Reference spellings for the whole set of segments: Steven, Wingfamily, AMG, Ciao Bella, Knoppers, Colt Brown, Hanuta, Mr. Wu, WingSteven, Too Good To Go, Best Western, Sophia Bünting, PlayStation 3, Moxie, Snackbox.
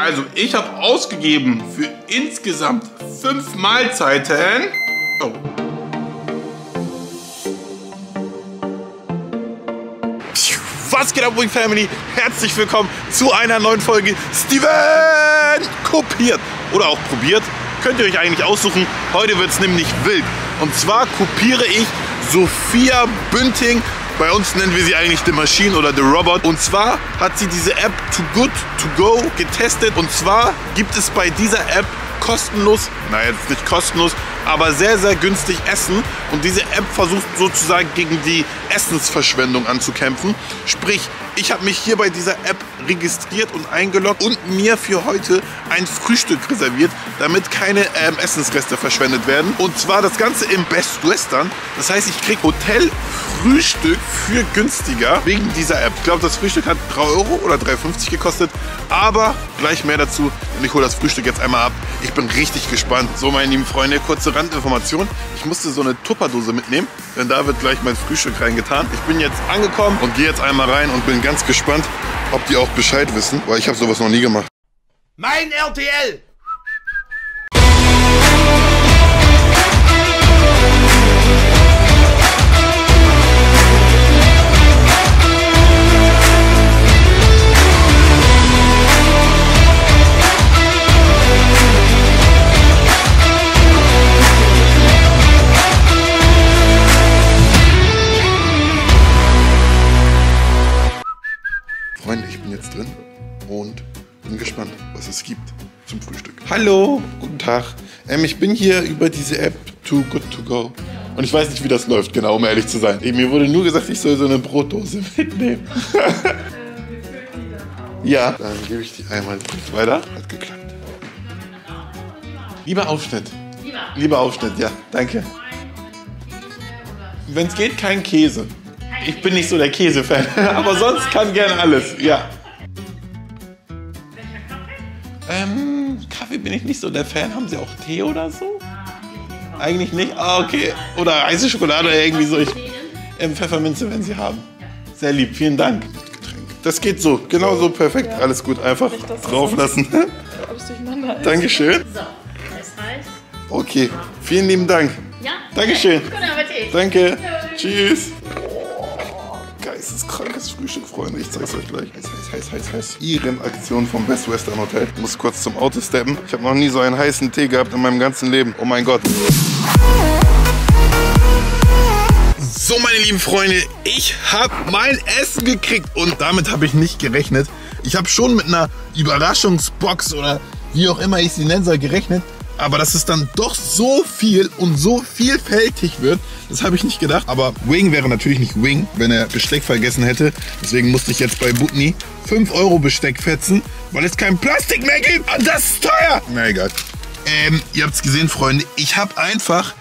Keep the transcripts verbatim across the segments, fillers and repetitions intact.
Also ich habe ausgegeben für insgesamt fünf Mahlzeiten. Oh. Was geht ab, Wing Family? Herzlich willkommen zu einer neuen Folge Steven kopiert oder auch probiert. Könnt ihr euch eigentlich aussuchen. Heute wird es nämlich wild. Und zwar kopiere ich Sophia Bünting. Bei uns nennen wir sie eigentlich The Machine oder The Robot. Und zwar hat sie diese App Too Good To Go getestet. Und zwar gibt es bei dieser App kostenlos, naja, jetzt nicht kostenlos, aber sehr, sehr günstig Essen. Und diese App versucht sozusagen gegen die Essensverschwendung anzukämpfen. Sprich, ich habe mich hier bei dieser App registriert und eingeloggt und mir für heute ein Frühstück reserviert, damit keine ähm, Essensreste verschwendet werden. Und zwar das Ganze im Best Western. Das heißt, ich kriege Hotelfrühstück für günstiger wegen dieser App. Ich glaube, das Frühstück hat drei Euro oder drei Euro fünfzig gekostet. Aber gleich mehr dazu, denn ich hole das Frühstück jetzt einmal ab. Ich bin richtig gespannt. So, meine lieben Freunde, kurze Randinformation. Ich musste so eine Tupperdose mitnehmen, denn da wird gleich mein Frühstück reingetan. Ich bin jetzt angekommen und gehe jetzt einmal rein und bin ganz gespannt, ob die auch Bescheid wissen, weil ich habe sowas noch nie gemacht. Mein R T L! Und bin gespannt, was es gibt zum Frühstück. Hallo, guten Tag. Ähm, ich bin hier über diese App Too Good To Go. Und ich weiß nicht, wie das läuft, genau, um ehrlich zu sein. Mir wurde nur gesagt, ich soll so eine Brotdose mitnehmen. Ja, dann gebe ich die einmal kurz weiter. Hat geklappt. Lieber Aufschnitt. Lieber, Lieber Aufschnitt, ja, danke. Wenn es geht, kein Käse. Ich bin nicht so der Käse-Fan, aber sonst kann gerne alles, ja. Ähm, Kaffee bin ich nicht so der Fan. Haben Sie auch Tee oder so? Eigentlich nicht? Ah, okay. Oder heiße Schokolade oder irgendwie so. Ich, ähm, Pfefferminze, wenn Sie haben. Sehr lieb, vielen Dank. Das geht so, genau so, perfekt. Ja. Alles gut, einfach drauf lassen. Dankeschön. So, das heißt. Okay, vielen lieben Dank. Ja. Dankeschön. Guten Appetit. Danke. Tschüss. Geisteskrankes Frühstück, Freunde, ich zeig's euch gleich. Heiß, heiß, heiß, heiß, heiß. Ihren Aktion vom Best Western Hotel. Ich muss kurz zum Auto steppen. Ich habe noch nie so einen heißen Tee gehabt in meinem ganzen Leben. Oh mein Gott. So, meine lieben Freunde, ich habe mein Essen gekriegt und damit habe ich nicht gerechnet. Ich habe schon mit einer Überraschungsbox oder wie auch immer ich sie nennen soll gerechnet. Aber dass es dann doch so viel und so vielfältig wird, das habe ich nicht gedacht. Aber Wing wäre natürlich nicht Wing, wenn er Besteck vergessen hätte. Deswegen musste ich jetzt bei Butni fünf Euro Besteck fetzen, weil es kein Plastik mehr gibt. Und das ist teuer. Na egal. Ähm, ihr habt es gesehen, Freunde. Ich habe einfach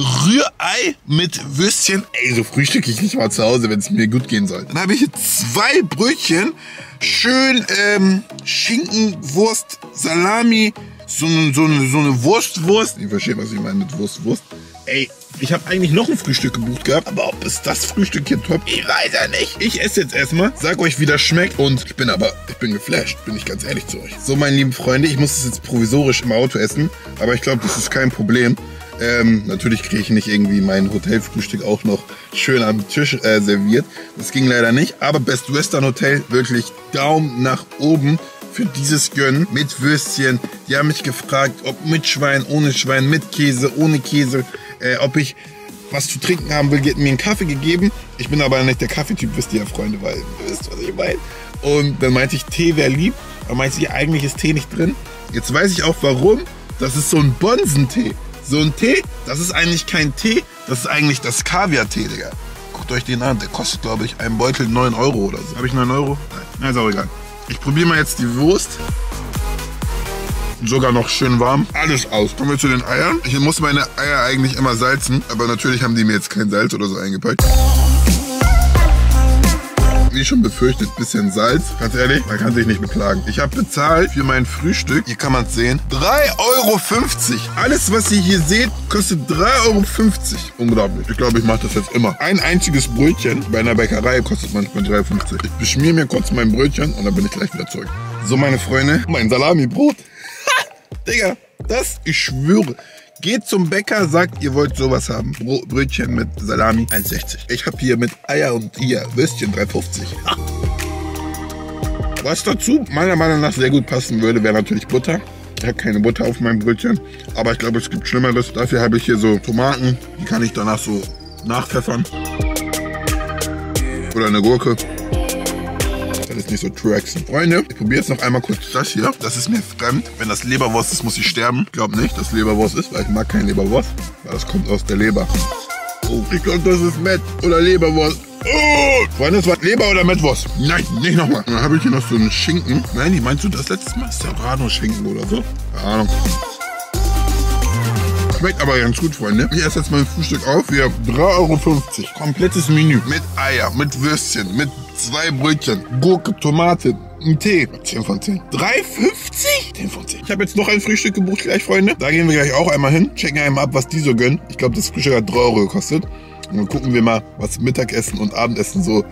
Rührei mit Würstchen. Ey, so frühstücke ich nicht mal zu Hause, wenn es mir gut gehen soll. Dann habe ich hier zwei Brötchen. Schön ähm, Schinkenwurst, Salami. So eine, so eine, so eine Wurstwurst. Ich verstehe, was ich meine mit Wurstwurst. Ey, ich habe eigentlich noch ein Frühstück gebucht gehabt. Aber ob es das Frühstück hier top, ich weiß ja nicht. Ich esse jetzt erstmal, sag euch, wie das schmeckt. Und ich bin aber, ich bin geflasht, bin ich ganz ehrlich zu euch. So, meine lieben Freunde, ich muss es jetzt provisorisch im Auto essen. Aber ich glaube, das ist kein Problem. Ähm, natürlich kriege ich nicht irgendwie mein Hotelfrühstück auch noch schön am Tisch äh, serviert. Das ging leider nicht. Aber Best Western Hotel, wirklich Daumen nach oben für dieses Gönnen mit Würstchen. Die haben mich gefragt, ob mit Schwein, ohne Schwein, mit Käse, ohne Käse, äh, ob ich was zu trinken haben will, hat mir einen Kaffee gegeben. Ich bin aber nicht der Kaffeetyp, wisst ihr ja, Freunde, weil ihr wisst, was ich meine. Und dann meinte ich, Tee wäre lieb. Dann meinte ich, eigentlich ist Tee nicht drin. Jetzt weiß ich auch, warum. Das ist so ein Bonsentee. So ein Tee, das ist eigentlich kein Tee, das ist eigentlich das Kaviar-Tee, Digga. Guckt euch den an, der kostet, glaube ich, einen Beutel neun Euro oder so. Habe ich neun Euro? Nein, na, ist auch egal. Ich probiere mal jetzt die Wurst. Sogar noch schön warm. Alles aus. Kommen wir zu den Eiern. Ich muss meine Eier eigentlich immer salzen, aber natürlich haben die mir jetzt kein Salz oder so eingepackt. Wie schon befürchtet, bisschen Salz. Ganz ehrlich, man kann sich nicht beklagen. Ich habe bezahlt für mein Frühstück. Hier kann man es sehen. drei Euro fünfzig. Alles, was ihr hier seht, kostet drei Euro fünfzig. Unglaublich. Ich glaube, ich mache das jetzt immer. Ein einziges Brötchen bei einer Bäckerei kostet manchmal drei Euro fünfzig. Ich beschmier mir kurz mein Brötchen und dann bin ich gleich wieder zurück. So, meine Freunde, mein Salami-Brot. Digga, das, ich schwöre. Geht zum Bäcker, sagt, ihr wollt sowas haben. Bro Brötchen mit Salami, eins sechzig. Ich habe hier mit Eier und hier Würstchen, drei fünfzig. Was dazu meiner Meinung nach sehr gut passen würde, wäre natürlich Butter. Ich habe keine Butter auf meinem Brötchen, aber ich glaube, es gibt Schlimmeres. Dafür habe ich hier so Tomaten, die kann ich danach so nachpfeffern. Oder eine Gurke. Das ist nicht so tracksen. Freunde, ich probiere jetzt noch einmal kurz das hier. Das ist mir fremd. Wenn das Leberwurst ist, muss ich sterben. Ich glaube nicht, dass Leberwurst ist, weil ich mag keine Leberwurst. Weil das kommt aus der Leber. Oh, ich glaube, das ist Met oder Leberwurst. Oh! Freunde, das war Leber oder Mettwurst? Nein, nicht nochmal. Dann habe ich hier noch so einen Schinken. Nein, meinst du das letztes Mal? Ist der Rano-Schinken oder so? Keine Ahnung. Schmeckt aber ganz gut, Freunde. Ich esse jetzt mein Frühstück auf. Wir haben drei Euro fünfzig. Komplettes Menü. Mit Eier, mit Würstchen, mit zwei Brötchen, Gurke, Tomate, ein Tee. zehn von zehn. drei fünfzig? zehn von zehn. Ich habe jetzt noch ein Frühstück gebucht gleich, Freunde. Da gehen wir gleich auch einmal hin. Checken einmal ab, was die so gönnen. Ich glaube, das Frühstück hat drei Euro gekostet. Und dann gucken wir mal, was Mittagessen und Abendessen so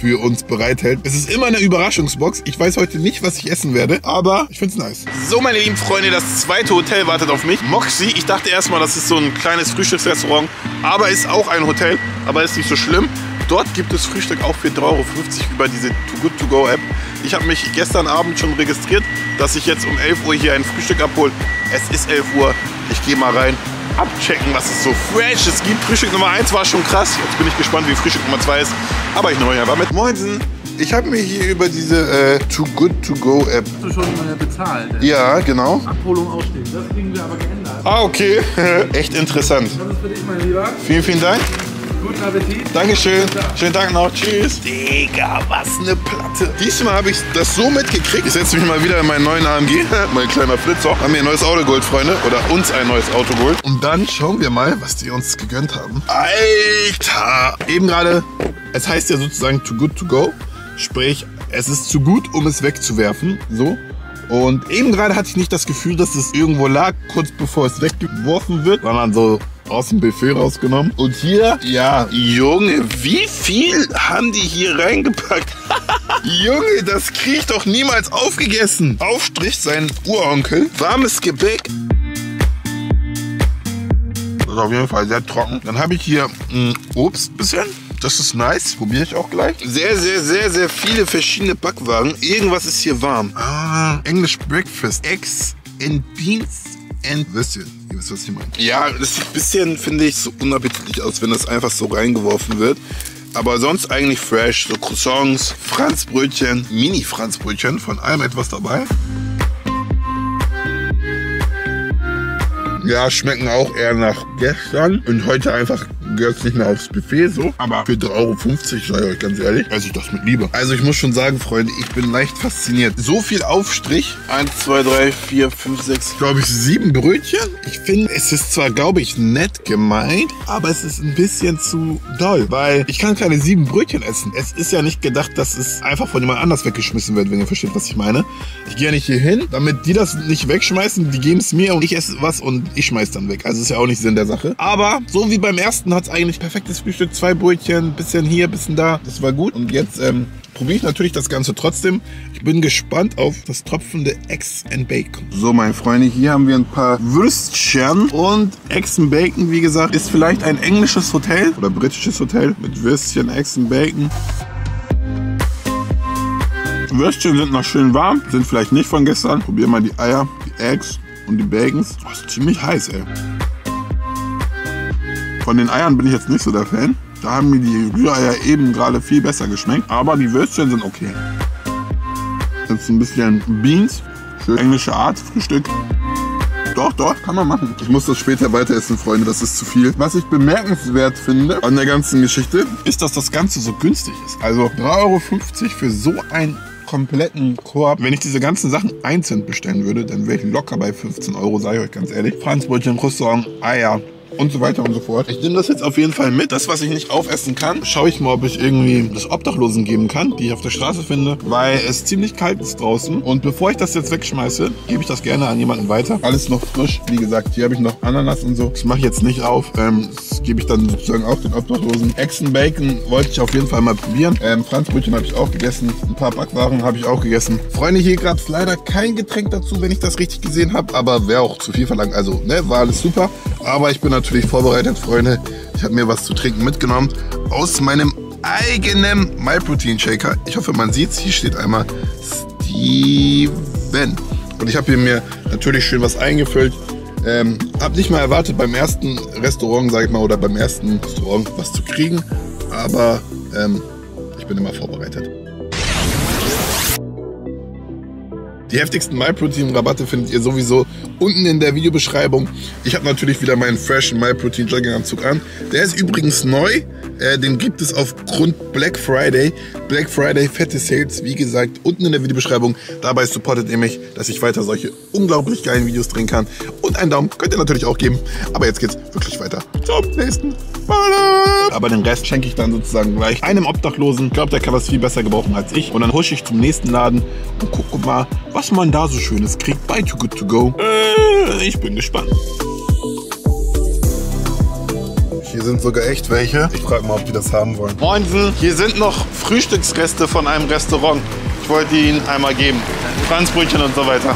für uns bereithält. Es ist immer eine Überraschungsbox. Ich weiß heute nicht, was ich essen werde, aber ich find's nice. So, meine lieben Freunde, das zweite Hotel wartet auf mich. Moxie, ich dachte erstmal, das ist so ein kleines Frühstücksrestaurant, aber ist auch ein Hotel, aber ist nicht so schlimm. Dort gibt es Frühstück auch für drei Euro fünfzig über diese Too Good To Go App. Ich habe mich gestern Abend schon registriert, dass ich jetzt um elf Uhr hier ein Frühstück abhole. Es ist elf Uhr, ich gehe mal rein. Abchecken, was es so fresh es gibt. Frühstück Nummer eins war schon krass. Jetzt bin ich gespannt, wie Frühstück Nummer zwei ist. Aber ich nehme euch einfach mit. Moinsen. Ich habe mir hier über diese äh, Too Good To Go App... Hast du schon äh, bezahlt? Äh? Ja, genau. Abholung ausstehen. Das kriegen wir aber geändert. Ah, okay. Echt interessant. Das ist für dich, mein Lieber. Vielen, vielen Dank. Guten Appetit. Dankeschön. Schönen Tag noch. Tschüss. Digga, was eine Platte. Diesmal habe ich das so mitgekriegt. Ich setze mich mal wieder in meinen neuen A M G. Mein kleiner Flitzer. Haben wir ein neues Auto geholt, Freunde. Oder uns ein neues Auto geholt. Und dann schauen wir mal, was die uns gegönnt haben. Alter. Eben gerade, es heißt ja sozusagen Too Good To Go. Sprich, es ist zu gut, um es wegzuwerfen. So. Und eben gerade hatte ich nicht das Gefühl, dass es irgendwo lag, kurz bevor es weggeworfen wird, sondern so aus dem Buffet rausgenommen. Und hier, ja, Junge, wie viel haben die hier reingepackt? Junge, das krieg ich doch niemals aufgegessen. Aufstrich, sein Uronkel, warmes Gebäck. Das ist auf jeden Fall sehr trocken. Dann habe ich hier ein Obst bisschen. Das ist nice, probiere ich auch gleich. Sehr, sehr, sehr, sehr viele verschiedene Backwaren. Irgendwas ist hier warm. Ah, English Breakfast. Eggs and Beans and Würstchen. Ihr wisst, was ich meine. Ja, das sieht ein bisschen, finde ich, so unappetitlich aus, wenn das einfach so reingeworfen wird. Aber sonst eigentlich fresh. So Croissants, Franzbrötchen, Mini-Franzbrötchen. Von allem etwas dabei. Ja, schmecken auch eher nach gestern. Und heute einfach... gehört nicht mehr aufs Buffet so, aber für drei Euro fünfzig, sage ich euch ganz ehrlich, esse ich das mit Liebe. Also ich muss schon sagen, Freunde, ich bin leicht fasziniert. So viel Aufstrich, eins, zwei, drei, vier, fünf, sechs, glaube ich, sieben Brötchen. Ich finde, es ist zwar, glaube ich, nett gemeint, aber es ist ein bisschen zu doll, weil ich kann keine sieben Brötchen essen. Es ist ja nicht gedacht, dass es einfach von jemand anders weggeschmissen wird, wenn ihr versteht, was ich meine. Ich gehe ja nicht hier hin, damit die das nicht wegschmeißen, die geben es mir und ich esse was und ich schmeiße dann weg. Also ist ja auch nicht Sinn der Sache. Aber so wie beim ersten hat eigentlich perfektes Frühstück, zwei Brötchen, bisschen hier, bisschen da, das war gut. Und jetzt ähm, probiere ich natürlich das Ganze trotzdem. Ich bin gespannt auf das tropfende Eggs and Bacon. So, meine Freunde, hier haben wir ein paar Würstchen und Eggs and Bacon, wie gesagt, ist vielleicht ein englisches Hotel oder britisches Hotel mit Würstchen, Eggs and Bacon. Würstchen sind noch schön warm, sind vielleicht nicht von gestern. Probier mal die Eier, die Eggs und die Bacons. Oh, ist ziemlich heiß, ey. Von den Eiern bin ich jetzt nicht so der Fan. Da haben mir die Rühreier eben gerade viel besser geschmeckt. Aber die Würstchen sind okay. Jetzt ein bisschen Beans. Schön englische Art, Frühstück. Doch, doch, kann man machen. Ich muss das später weiter essen, Freunde, das ist zu viel. Was ich bemerkenswert finde an der ganzen Geschichte, ist, dass das Ganze so günstig ist. Also drei Euro fünfzig für so ein kompletten Korb. Wenn ich diese ganzen Sachen einzeln bestellen würde, dann wäre ich locker bei fünfzehn Euro, sage ich euch ganz ehrlich. Franzbrötchen, Croissant, Eier, und so weiter und so fort. Ich nehme das jetzt auf jeden Fall mit. Das, was ich nicht aufessen kann, schaue ich mal, ob ich irgendwie das Obdachlosen geben kann, die ich auf der Straße finde, weil es ziemlich kalt ist draußen. Und bevor ich das jetzt wegschmeiße, gebe ich das gerne an jemanden weiter. Alles noch frisch. Wie gesagt, hier habe ich noch Ananas und so. Das mache ich jetzt nicht auf. Ähm, das gebe ich dann sozusagen auch den Obdachlosen. Echsen Bacon wollte ich auf jeden Fall mal probieren. Ähm, Franzbrötchen habe ich auch gegessen. Ein paar Backwaren habe ich auch gegessen. Freunde, hier gab es leider kein Getränk dazu, wenn ich das richtig gesehen habe. Aber wäre auch zu viel verlangt. Also, ne, war alles super. Aber ich bin natürlich vorbereitet, Freunde. Ich habe mir was zu trinken mitgenommen aus meinem eigenen MyProtein-Shaker. Ich hoffe, man sieht es. Hier steht einmal Steven. Und ich habe hier mir natürlich schön was eingefüllt. Ähm, hab nicht mal erwartet, beim ersten Restaurant, sage ich mal, oder beim ersten Restaurant was zu kriegen. Aber ähm, ich bin immer vorbereitet. Die heftigsten MyProtein-Rabatte findet ihr sowieso unten in der Videobeschreibung. Ich habe natürlich wieder meinen freshen MyProtein-Jogginganzug an. Der ist übrigens neu. Äh, den gibt es aufgrund Black Friday. Black Friday, fette Sales, wie gesagt, unten in der Videobeschreibung. Dabei supportet ihr mich, dass ich weiter solche unglaublich geilen Videos drehen kann. Und einen Daumen könnt ihr natürlich auch geben. Aber jetzt geht's wirklich weiter zum nächsten Mal. Aber den Rest schenke ich dann sozusagen gleich einem Obdachlosen. Ich glaube, der kann was viel besser gebrauchen als ich. Und dann husche ich zum nächsten Laden und gucke mal, was was man da so Schönes kriegt bei Too Good To Go. Äh, ich bin gespannt. Hier sind sogar echt welche. Ich frage mal, ob die das haben wollen. Moinsen, hier sind noch Frühstücksreste von einem Restaurant. Ich wollte ihnen einmal geben. Franzbrötchen und so weiter.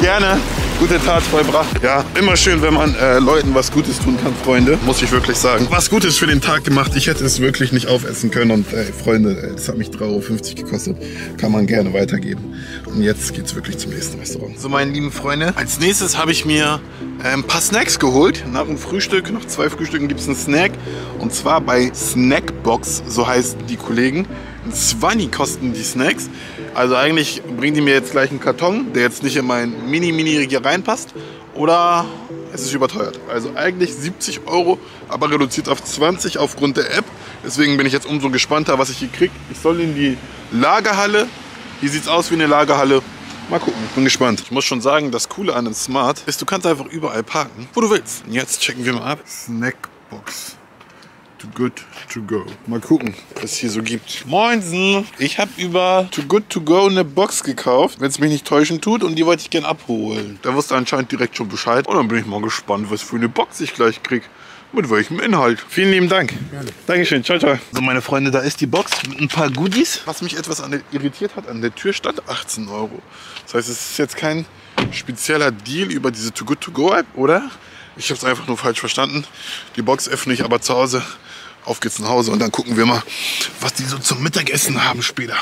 Gerne. Gute Tat vollbracht. Ja, immer schön, wenn man äh, Leuten was Gutes tun kann, Freunde. Muss ich wirklich sagen. Was Gutes für den Tag gemacht. Ich hätte es wirklich nicht aufessen können. Und äh, Freunde, das hat mich drei Euro fünfzig gekostet. Kann man gerne weitergeben. Und jetzt geht's wirklich zum nächsten Restaurant. So, meine lieben Freunde. Als nächstes habe ich mir äh, ein paar Snacks geholt. Nach dem Frühstück, nach zwei Frühstücken gibt es einen Snack. Und zwar bei Snackbox, so heißen die Kollegen. zwanzig kosten die Snacks. Also eigentlich bringen die mir jetzt gleich einen Karton, der jetzt nicht in mein Mini-Mini-Regier reinpasst. Oder es ist überteuert. Also eigentlich siebzig Euro, aber reduziert auf zwanzig aufgrund der App. Deswegen bin ich jetzt umso gespannter, was ich hier kriege. Ich soll in die Lagerhalle. Hier sieht es aus wie eine Lagerhalle. Mal gucken, ich bin gespannt. Ich muss schon sagen, das Coole an dem Smart ist, du kannst einfach überall parken, wo du willst. Jetzt checken wir mal ab. Snackbox. Too Good To Go. Mal gucken, was es hier so gibt. Moinsen! Ich habe über Too Good To Go eine Box gekauft, wenn es mich nicht täuschen tut, und die wollte ich gerne abholen. Da wusste anscheinend direkt schon Bescheid. Und dann bin ich mal gespannt, was für eine Box ich gleich kriege. Mit welchem Inhalt. Vielen lieben Dank. Gerne. Dankeschön. Ciao, ciao. So, meine Freunde, da ist die Box mit ein paar Goodies. Was mich etwas an der, irritiert hat, an der Tür stand achtzehn Euro. Das heißt, es ist jetzt kein spezieller Deal über diese Too Good To Go App, oder? Ich habe es einfach nur falsch verstanden. Die Box öffne ich aber zu Hause. Auf geht's nach Hause und dann gucken wir mal, was die so zum Mittagessen haben später.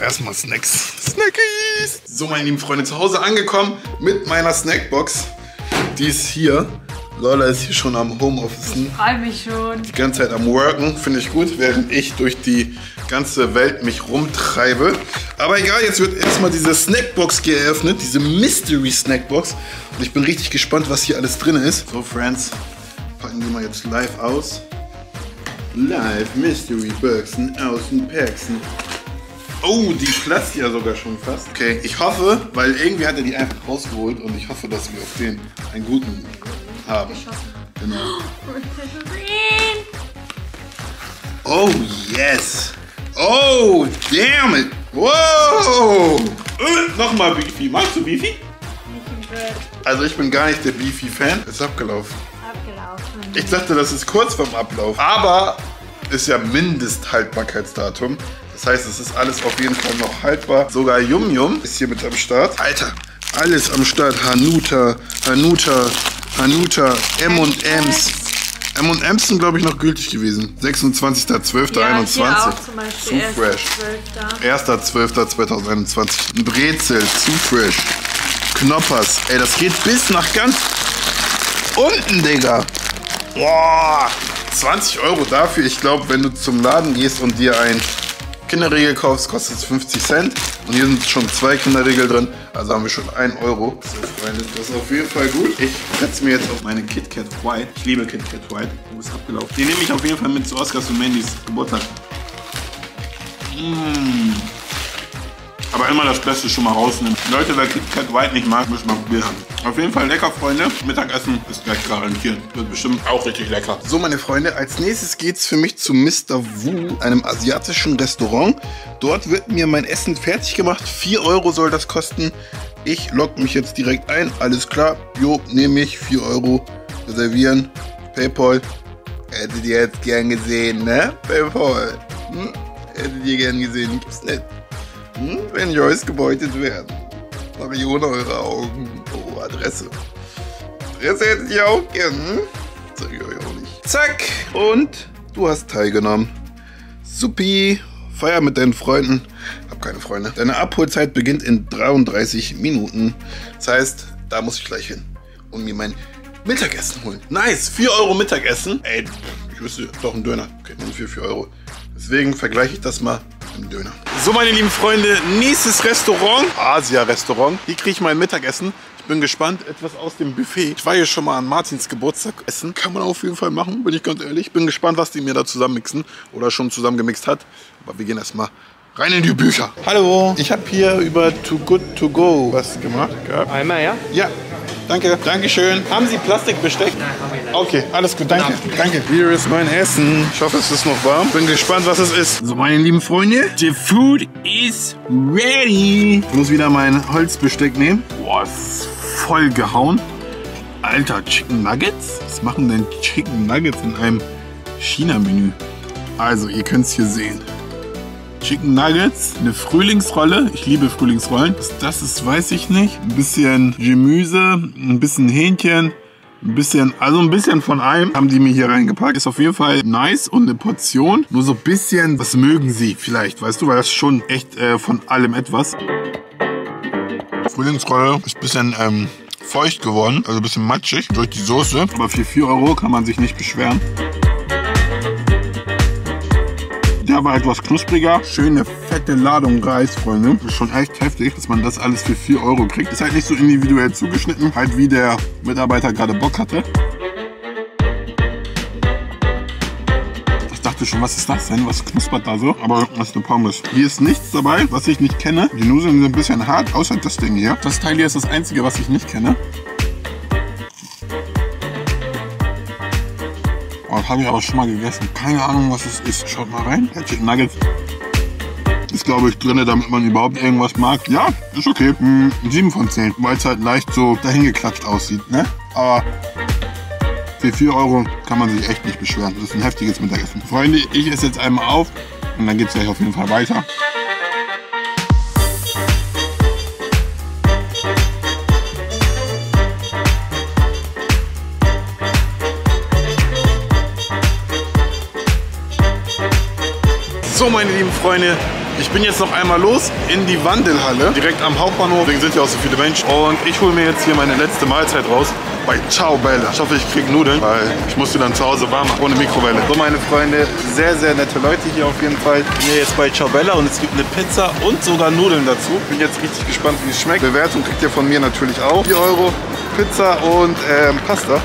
Erstmal Snacks. Snackies! So, meine lieben Freunde, zu Hause angekommen mit meiner Snackbox. Die ist hier. Lola ist hier schon am Homeoffice. Ich freue mich schon. Die ganze Zeit am Worken, finde ich gut, während ich durch die ganze Welt mich rumtreibe. Aber egal, jetzt wird erstmal diese Snackbox geöffnet, diese Mystery Snackbox. Und ich bin richtig gespannt, was hier alles drin ist. So, Friends, packen wir mal jetzt live aus. Live Mystery Boxen aus den Päckchen. Oh, die platzt ja sogar schon fast. Okay, ich hoffe, weil irgendwie hat er die einfach rausgeholt und ich hoffe, dass wir auf den einen guten haben. Genau. Oh yes! Oh damn it! Wow! Und nochmal Beefy. Magst du Beefy? Also ich bin gar nicht der Beefy-Fan. Ist abgelaufen. Abgelaufen. Ich dachte, das ist kurz vorm Ablauf. Aber ist ja Mindesthaltbarkeitsdatum. Das heißt, es ist alles auf jeden Fall noch haltbar. Sogar Yum Yum ist hier mit am Start. Alter, alles am Start. Hanuta, Hanuta. Hanuta, M und M's. M und M's sind, glaube ich, noch gültig gewesen. sechsundzwanzigster zwölfter einundzwanzig. Ja, zu fresh. erster zwölfter zweitausendeinundzwanzig. Brezel, zu fresh. Knoppers. Ey, das geht bis nach ganz unten, Digga. Boah, zwanzig Euro dafür. Ich glaube, wenn du zum Laden gehst und dir ein Kinderriegel kaufst, kostet es fünfzig Cent. Und hier sind schon zwei Kinderriegel drin, also haben wir schon ein Euro. So, Freunde, das ist auf jeden Fall gut. Ich setze mir jetzt auf meine Kit Kat White. Ich liebe Kit Kat White. Oh, ist abgelaufen. Die nehme ich auf jeden Fall mit zu Oscars und Mandys Geburtstag. Mmh. Aber immer das Beste schon mal rausnehmen. Leute, wer KitKat White nicht mag, müssen mal probieren. Auf jeden Fall lecker, Freunde. Mittagessen ist gleich garantiert. Wird bestimmt auch richtig lecker. So, meine Freunde, als nächstes geht's für mich zu Mister Wu, einem asiatischen Restaurant. Dort wird mir mein Essen fertig gemacht. vier Euro soll das kosten. Ich logge mich jetzt direkt ein. Alles klar. Jo, nehme ich. vier Euro. Reservieren. PayPal. Hättet ihr jetzt gern gesehen, ne? PayPal. Hm? Hättet ihr gern gesehen. Gibt's nicht. Hm? Wenn ich euch gebeutet werden. Aber ich ohne eure Augen. Oh, Adresse. Adresse hättet ihr auch gern, hm? Zeig ich euch auch nicht. Zack. Und du hast teilgenommen. Supi. Feier mit deinen Freunden. Hab keine Freunde. Deine Abholzeit beginnt in dreiunddreißig Minuten. Das heißt, da muss ich gleich hin. Und mir mein Mittagessen holen. Nice, vier Euro Mittagessen. Ey, ich wüsste, doch ein Döner. Okay, nur für vier Euro. Deswegen vergleiche ich das mal mit dem Döner. So, meine lieben Freunde, nächstes Restaurant. Asia-Restaurant. Hier kriege ich mein Mittagessen. Ich bin gespannt, etwas aus dem Buffet. Ich war hier schon mal an Martins Geburtstag essen. Kann man auf jeden Fall machen, bin ich ganz ehrlich. Bin gespannt, was die mir da zusammenmixen oder schon zusammengemixt hat. Aber wir gehen erstmal rein in die Bücher. Hallo, ich habe hier über Too Good To Go was gemacht. Ja. Einmal, ja? Ja. Danke. Dankeschön. Haben Sie Plastikbesteck? Nein, haben wir nicht. Okay, alles gut. Danke. Danke. Hier ist mein Essen. Ich hoffe, es ist noch warm. Bin gespannt, was es ist. So, meine lieben Freunde, the food is ready. Ich muss wieder mein Holzbesteck nehmen. Boah, ist voll gehauen. Alter, Chicken Nuggets? Was machen denn Chicken Nuggets in einem China-Menü? Also, ihr könnt es hier sehen. Chicken Nuggets, eine Frühlingsrolle. Ich liebe Frühlingsrollen. Was das ist, weiß ich nicht. Ein bisschen Gemüse, ein bisschen Hähnchen, ein bisschen, also ein bisschen von allem haben die mir hier reingepackt. Ist auf jeden Fall nice und eine Portion. Nur so ein bisschen, was mögen sie vielleicht, weißt du, weil das ist schon echt äh, von allem etwas. Frühlingsrolle ist ein bisschen ähm, feucht geworden, also ein bisschen matschig durch die Soße. Aber für vier Euro kann man sich nicht beschweren. Der war etwas knuspriger. Schöne, fette Ladung Reis, Freunde. Ist schon echt heftig, dass man das alles für vier Euro kriegt. Ist halt nicht so individuell zugeschnitten, halt wie der Mitarbeiter gerade Bock hatte. Ich dachte schon, was ist das denn? Was knuspert da so? Aber das ist eine Pommes. Hier ist nichts dabei, was ich nicht kenne. Die Nudeln sind ein bisschen hart, außer das Ding hier. Das Teil hier ist das einzige, was ich nicht kenne. Das habe ich aber schon mal gegessen. Keine Ahnung, was es ist. Schaut mal rein. Chicken Nuggets. Ist, glaube ich, drin, damit man überhaupt irgendwas mag. Ja, ist okay. Hm, sieben von zehn. Weil es halt leicht so dahingeklatscht aussieht, ne? Aber für vier Euro kann man sich echt nicht beschweren. Das ist ein heftiges Mittagessen. Freunde, ich esse jetzt einmal auf und dann geht es gleich auf jeden Fall weiter. So, meine lieben Freunde, ich bin jetzt noch einmal los in die Wandelhalle, direkt am Hauptbahnhof, deswegen sind ja auch so viele Menschen. Und ich hole mir jetzt hier meine letzte Mahlzeit raus bei Ciao Bella. Ich hoffe, ich kriege Nudeln, weil ich muss die dann zu Hause warm machen, ohne Mikrowelle. So, meine Freunde, sehr, sehr nette Leute hier auf jeden Fall. Ich bin jetzt bei Ciao Bella und es gibt eine Pizza und sogar Nudeln dazu. Bin jetzt richtig gespannt, wie es schmeckt. Bewertung kriegt ihr von mir natürlich auch. vier Euro Pizza und ähm, Pasta.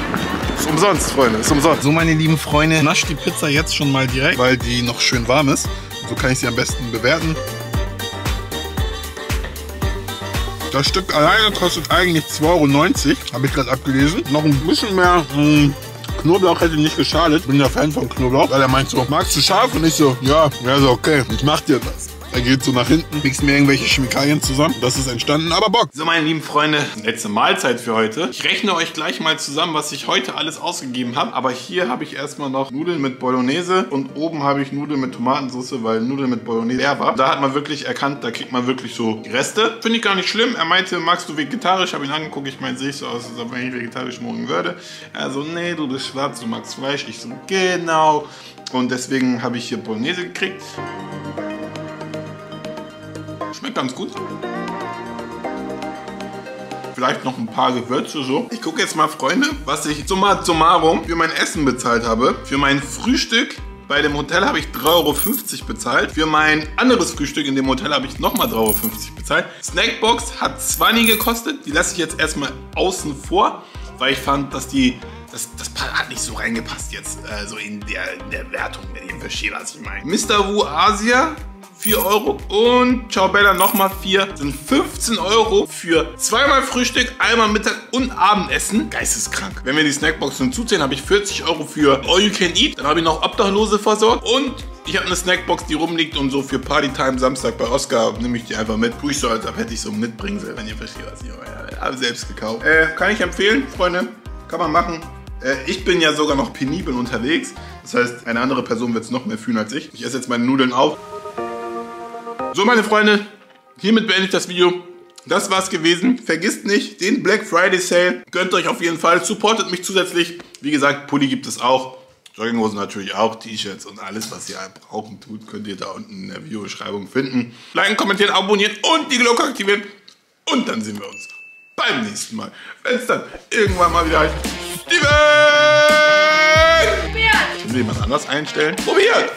Ist umsonst, Freunde, ist umsonst. So, meine lieben Freunde, nascht die Pizza jetzt schon mal direkt, weil die noch schön warm ist. So kann ich sie am besten bewerten. Das Stück alleine kostet eigentlich zwei Euro neunzig, habe ich gerade abgelesen. Noch ein bisschen mehr mh, Knoblauch hätte nicht geschadet. Ich bin ja Fan von Knoblauch, weil er meint so, magst du scharf? Und ich so, ja, ja, so okay, ich mach dir das. Er geht so nach hinten, mixt mir irgendwelche Chemikalien zusammen. Das ist entstanden, aber Bock. So, meine lieben Freunde, letzte Mahlzeit für heute. Ich rechne euch gleich mal zusammen, was ich heute alles ausgegeben habe. Aber hier habe ich erstmal noch Nudeln mit Bolognese und oben habe ich Nudeln mit Tomatensauce, weil Nudeln mit Bolognese leer war. Da hat man wirklich erkannt, da kriegt man wirklich so Reste. Finde ich gar nicht schlimm. Er meinte, magst du vegetarisch? Habe ihn angeguckt. Ich meine, sehe ich so aus, als ob ich vegetarisch morgen würde. Also, nee, du bist schwarz, du magst Fleisch. Ich so, genau. Und deswegen habe ich hier Bolognese gekriegt. Schmeckt ganz gut. Vielleicht noch ein paar Gewürze so. Ich gucke jetzt mal, Freunde, was ich summa summarum für mein Essen bezahlt habe. Für mein Frühstück bei dem Hotel habe ich drei Euro fünfzig bezahlt. Für mein anderes Frühstück in dem Hotel habe ich nochmal drei Euro fünfzig bezahlt. Snackbox hat zwanzig gekostet. Die lasse ich jetzt erstmal außen vor, weil ich fand, dass die... Das, das hat nicht so reingepasst jetzt, äh, so in der, in der Wertung, wenn ihr versteht, was ich meine. Mister Wu Asia vier Euro und Ciao Bella nochmal vier. Das sind fünfzehn Euro für zweimal Frühstück, einmal Mittag und Abendessen. Geisteskrank. Wenn wir die Snackbox hinzuzählen, habe ich vierzig Euro für All You Can Eat. Dann habe ich noch Obdachlose versorgt und ich habe eine Snackbox, die rumliegt und so für Partytime Samstag bei Oscar nehme ich die einfach mit. Tue ich so, als ob hätte ich so mitbringen sollen, wenn ihr versteht, was ich meine. Habe selbst gekauft. Äh, kann ich empfehlen, Freunde. Kann man machen. Äh, ich bin ja sogar noch penibel unterwegs. Das heißt, eine andere Person wird es noch mehr fühlen als ich. Ich esse jetzt meine Nudeln auf. So, meine Freunde, hiermit beende ich das Video. Das war's gewesen. Vergisst nicht den Black Friday Sale. Gönnt euch auf jeden Fall. Supportet mich zusätzlich. Wie gesagt, Pulli gibt es auch. Jogginghosen natürlich auch, T-Shirts und alles, was ihr brauchen tut, könnt ihr da unten in der Videobeschreibung finden. Liken, kommentieren, abonnieren und die Glocke aktivieren. Und dann sehen wir uns beim nächsten Mal. Wenn es dann irgendwann mal wieder heißt, Steven! Probiert! Können wir jemand anders einstellen? Probiert!